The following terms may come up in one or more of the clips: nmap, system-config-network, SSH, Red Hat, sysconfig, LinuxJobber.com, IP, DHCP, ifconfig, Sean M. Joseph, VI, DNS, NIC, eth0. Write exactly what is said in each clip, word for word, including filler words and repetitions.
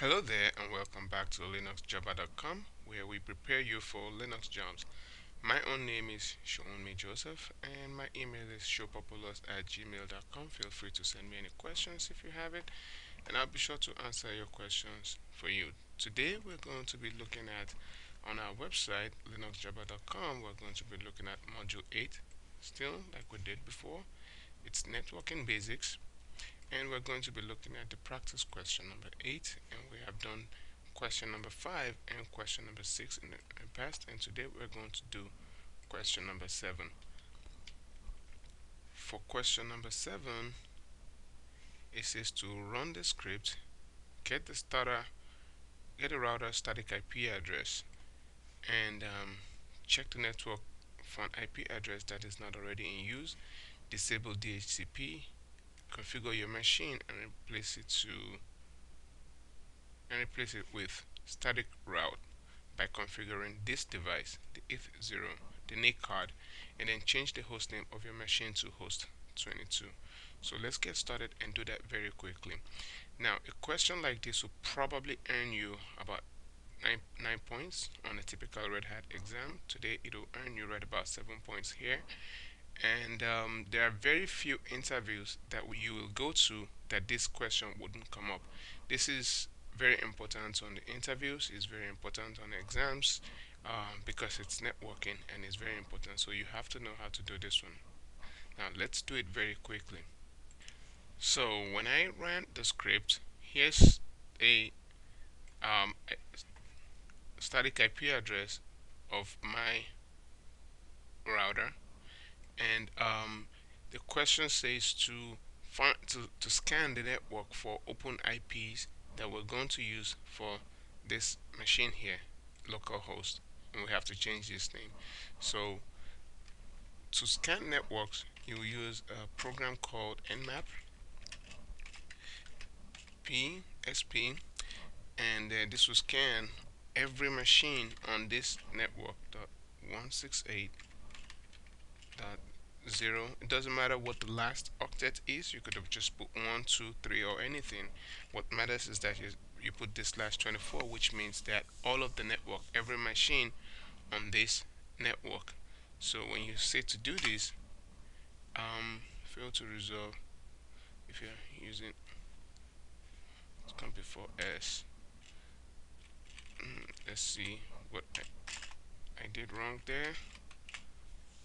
Hello there and welcome back to Linux Jobber dot com, where we prepare you for Linux jobs. My own name is Sean M. Joseph and my email is showpopulous at gmail dot com. Feel free to send me any questions if you have it, and I'll be sure to answer your questions for you. Today we're going to be looking at, on our website Linux Jobber dot com, we're going to be looking at module eight, still like we did before. It's networking basics, and we're going to be looking at the practice question number eight, and we have done question number five and question number six in the past, and today we're going to do question number seven. For question number seven, it says to run the script, get the starter, get a router static I P address, and um, check the network for an I P address that is not already in use, disable D H C P, configure your machine and replace it to and replace it with static route by configuring this device, the E T H zero, the N I C card, and then change the host name of your machine to host twenty-two. So let's get started and do that very quickly. Now, a question like this will probably earn you about nine, nine points on a typical Red Hat exam. Today it will earn you right about seven points here. And um, there are very few interviews that we, you will go to that this question wouldn't come up. This is very important on the interviews, it's very important on exams, um, because it's networking and it's very important, so you have to know how to do this one. Now let's do it very quickly. So when I ran the script, here's a, um, a static I P address of my router. And um, the question says to, find, to to scan the network for open I Ps that we're going to use for this machine here, localhost, and we have to change this name. So to scan networks, you will use a program called nmap, P S P, and uh, this will scan every machine on this network. one sixty-eight dot zero. It doesn't matter what the last octet is. You could have just put one, two, three, or anything. What matters is that you, you put this slash twenty-four, which means that all of the network, every machine on this network. So when you say to do this, um, fail to resolve if you're using comp before S, mm, let's see what I, I did wrong there.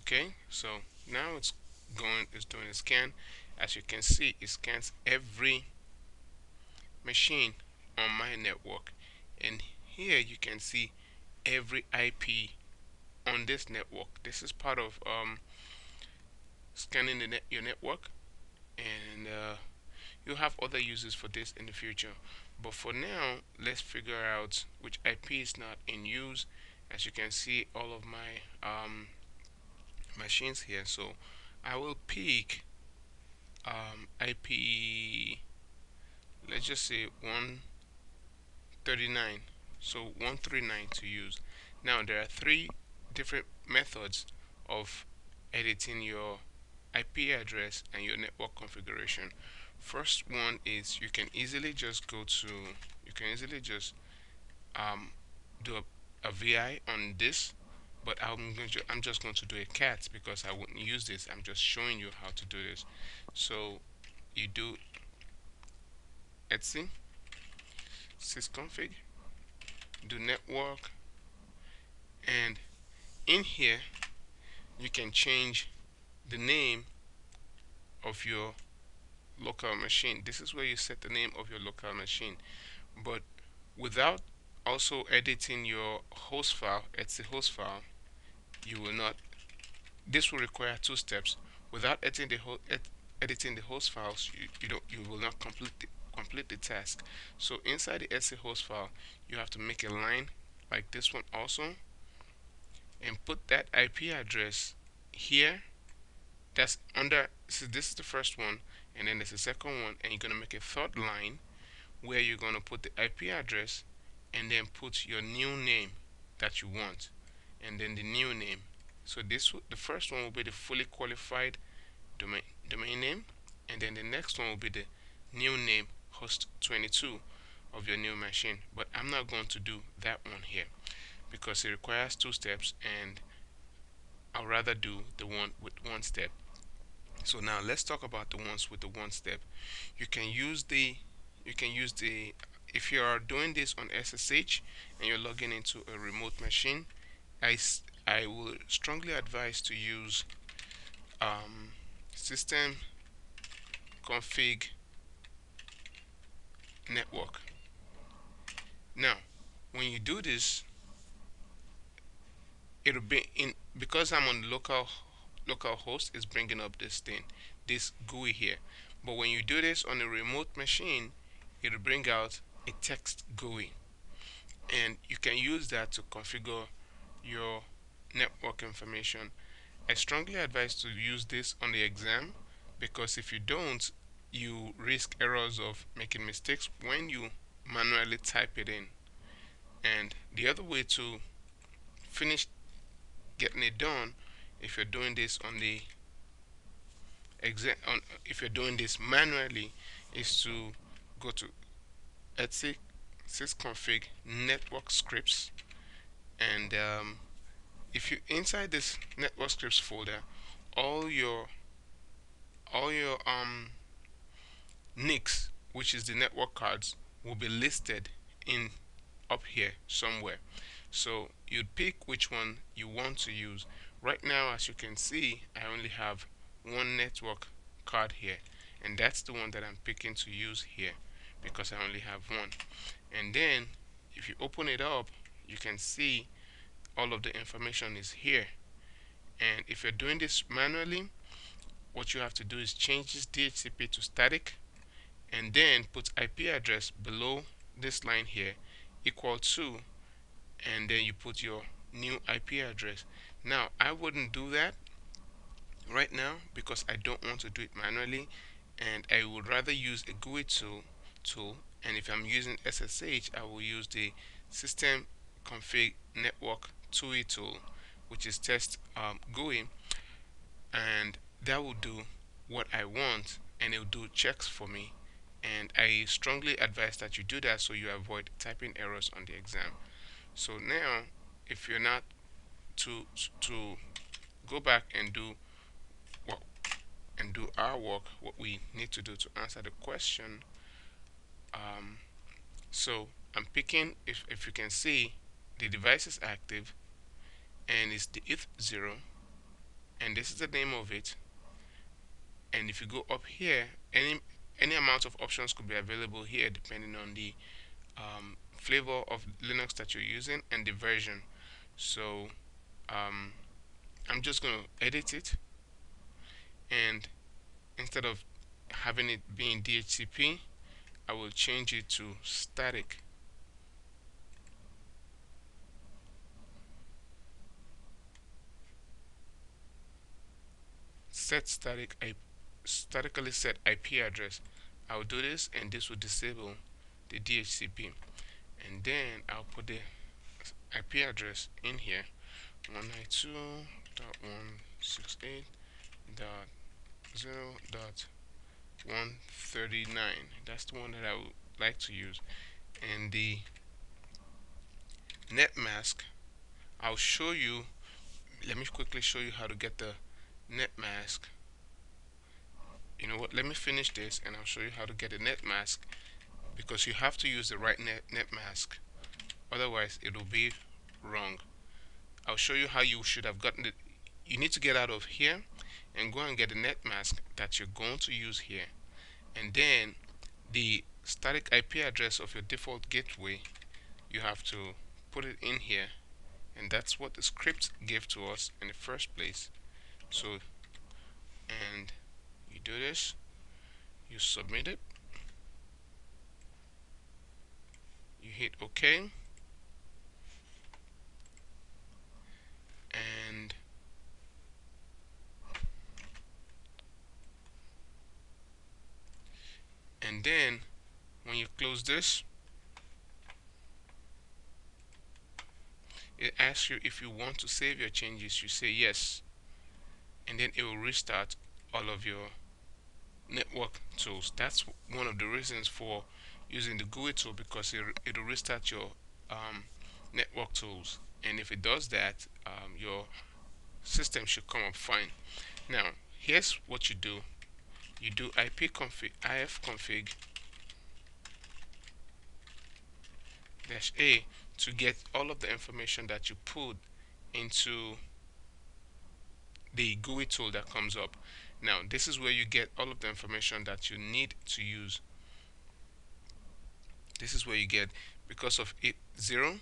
Okay, so now it's going, it's doing a scan. As you can see, it scans every machine on my network, and here you can see every I P on this network. This is part of um, scanning the net, your network, and uh, you'll have other uses for this in the future, but for now let's figure out which I P is not in use. As you can see, all of my um, machines here, so I will pick um, I P, let's just say one thirty-nine, so one thirty-nine to use. Now there are three different methods of editing your I P address and your network configuration. First one is you can easily just go to, you can easily just um, do a, a V I on this, but I'm going to, I'm just going to do a cat because I wouldn't use this. I'm just showing you how to do this. So you do eth zero, sysconfig, do network, and in here you can change the name of your local machine. This is where you set the name of your local machine, but without also editing your host file, eth zero host file, you will not, this will require two steps. Without editing the ho ed editing the host files, you, you don't you will not complete the, complete the task. So inside the eth zero host file, you have to make a line like this one also, and put that I P address here. That's under, so this is the first one, and then there's the second one, and you're gonna make a third line where you're gonna put the I P address and then put your new name that you want, and then the new name. So this, the first one will be the fully qualified domain domain name, and then the next one will be the new name host twenty-two. of your new machine, but I'm not going to do that one here because it requires two steps and I'd rather do the one with one step. So now let's talk about the ones with the one step. You can use the you can use the if you are doing this on S S H and you're logging into a remote machine, I, I will strongly advise to use um, system-config-network. Now, when you do this, it'll be in because I'm on local local host, is bringing up this thing, this G U I here. But when you do this on a remote machine, it'll bring out a text G U I, and you can use that to configure your network information. I strongly advise to use this on the exam because if you don't, you risk errors of making mistakes when you manually type it in. And the other way to finish getting it done, if you're doing this on the exam, on, if you're doing this manually, is to go to eth zero sysconfig network scripts, and um, if you inside this network scripts folder, all your all your um, N I Cs, which is the network cards, will be listed in up here somewhere. So you'd pick which one you want to use. Right now, as you can see, I only have one network card here, and that's the one that I'm picking to use here because I only have one. And then if you open it up, you can see all of the information is here. And if you're doing this manually, what you have to do is change this D H C P to static and then put I P address below this line here equal to, and then you put your new I P address. Now I wouldn't do that right now because I don't want to do it manually, and I would rather use a G U I tool, tool and if I'm using S S H, I will use the system config network T U I tool, which is test um, G U I, and that will do what I want and it will do checks for me, and I strongly advise that you do that so you avoid typing errors on the exam. So now if you're not to to go back and do what and do our work, what we need to do to answer the question, um, so I'm picking, if, if you can see, the device is active and it's the E T H zero, and this is the name of it. And if you go up here, any any amount of options could be available here depending on the um, flavor of Linux that you're using and the version. So um, I'm just going to edit it, and instead of having it being D H C P, I will change it to static. Set static I P, statically set I P address. I'll do this, and this will disable the D H C P, and then I'll put the I P address in here, one ninety-two dot one sixty-eight dot zero dot one thirty-nine. That's the one that I would like to use. And the net mask, I'll show you, let me quickly show you how to get the net mask. You know what, let me finish this and I'll show you how to get a net mask, because you have to use the right net, net mask, otherwise it will be wrong. I'll show you how you should have gotten it. You need to get out of here and go and get the net mask that you're going to use here, and then the static I P address of your default gateway, you have to put it in here, and that's what the script gave to us in the first place. So, and you do this, you submit it, you hit OK, and and then when you close this, it asks you if you want to save your changes. You say yes, and then it will restart all of your network tools. That's one of the reasons for using the G U I tool, because it, it'll restart your um, network tools, and if it does that, um, your system should come up fine. Now here's what you do. You do ifconfig ifconfig dash a to get all of the information that you put into the G U I tool that comes up. Now this is where you get all of the information that you need to use. This is where you get, because of eth zero,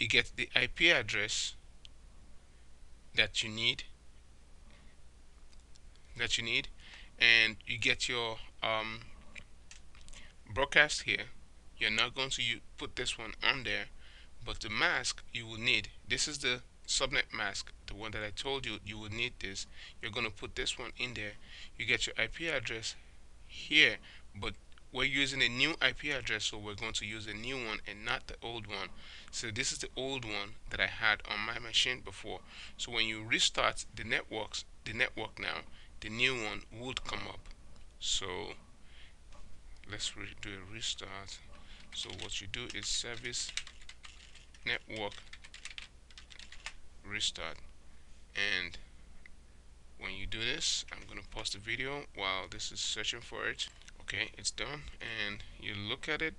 you get the I P address that you need that you need and you get your um, broadcast here. You're not going to you put this one on there, but the mask you will need. This is the subnet mask, the one that I told you you would need. This, you're going to put this one in there. You get your I P address here, but we're using a new I P address, so we're going to use a new one and not the old one. So this is the old one that I had on my machine before. So when you restart the networks the network now, the new one would come up. So let's re do a restart. So what you do is service network restart, and when you do this, I'm gonna pause the video while this is searching for it. Okay, it's done, and you look at it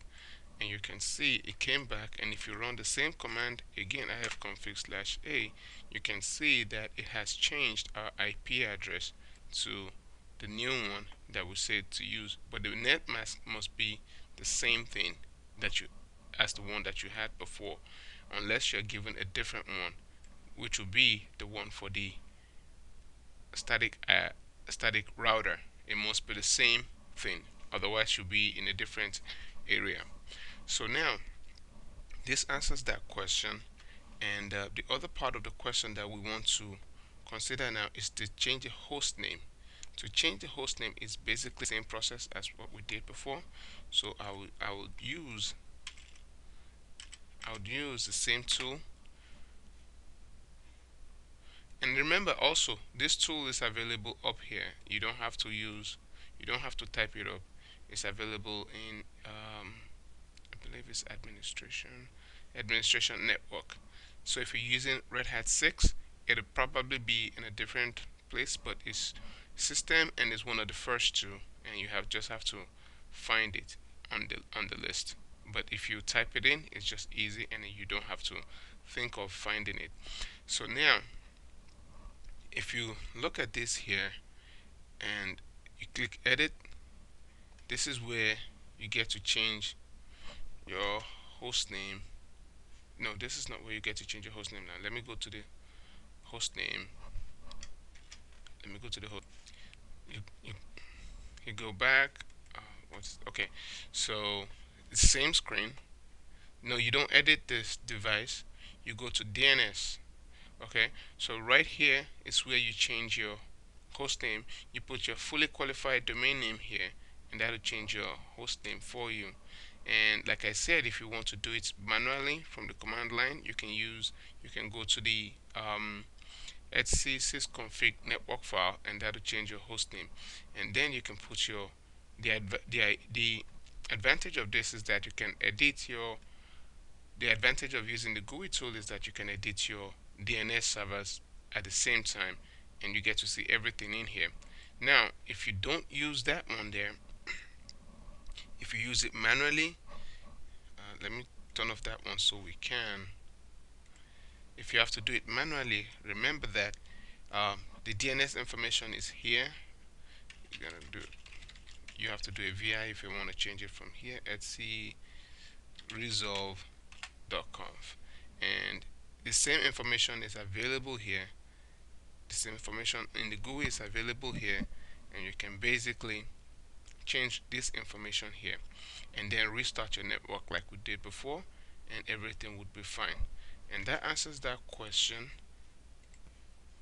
and you can see it came back. And if you run the same command again, ifconfig slash a, you can see that it has changed our I P address to the new one that we said to use, but the net mask must be the same thing that you as the one that you had before, unless you're given a different one, which will be the one for the static uh, static router. It must be the same thing, otherwise you'll be in a different area. So now this answers that question, and uh, the other part of the question that we want to consider now is to change the host name. To change the host name is basically the same process as what we did before. So I will I will use I would use the same tool. And remember also, this tool is available up here. You don't have to use, you don't have to type it up. It's available in, um, I believe it's administration, administration network. So if you're using Red Hat six, it'll probably be in a different place, but it's system and it's one of the first two, and you have just have to find it on the on the list. But if you type it in, it's just easy, and you don't have to think of finding it. So now, if you look at this here and you click edit, this is where you get to change your host name. No, this is not where you get to change your host name. Now let me go to the host name. Let me go to the host. You, you, you go back. Uh, what's, okay, so the same screen. No, you don't edit this device. You go to D N S. Okay, so right here is where you change your host name. You put your fully qualified domain name here, and that will change your host name for you. And like I said, if you want to do it manually from the command line, you can use you can go to the um, eth zero sysconfig network file, and that will change your host name. And then you can put your the, adv the the advantage of this is that you can edit your the advantage of using the G U I tool is that you can edit your D N S servers at the same time, and you get to see everything in here. Now if you don't use that one there, if you use it manually, uh, let me turn off that one so we can. If you have to do it manually, remember that um, the D N S information is here. You're gonna do you have to do a V I if you want to change it from here at sysconfig and the same information is available here. The same information in the G U I is available here, and you can basically change this information here and then restart your network like we did before, and everything would be fine. And that answers that question.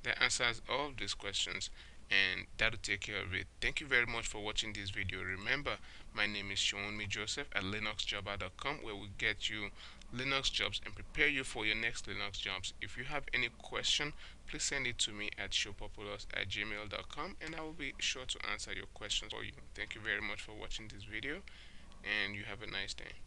That answers all of these questions, and that'll take care of it. Thank you very much for watching this video. Remember, my name is Sean M. Joseph at Linux Jobber dot com, where we get you Linux jobs and prepare you for your next Linux jobs. If you have any question, please send it to me at showpopulous at gmail dot com, and I will be sure to answer your questions for you. Thank you very much for watching this video, and you have a nice day.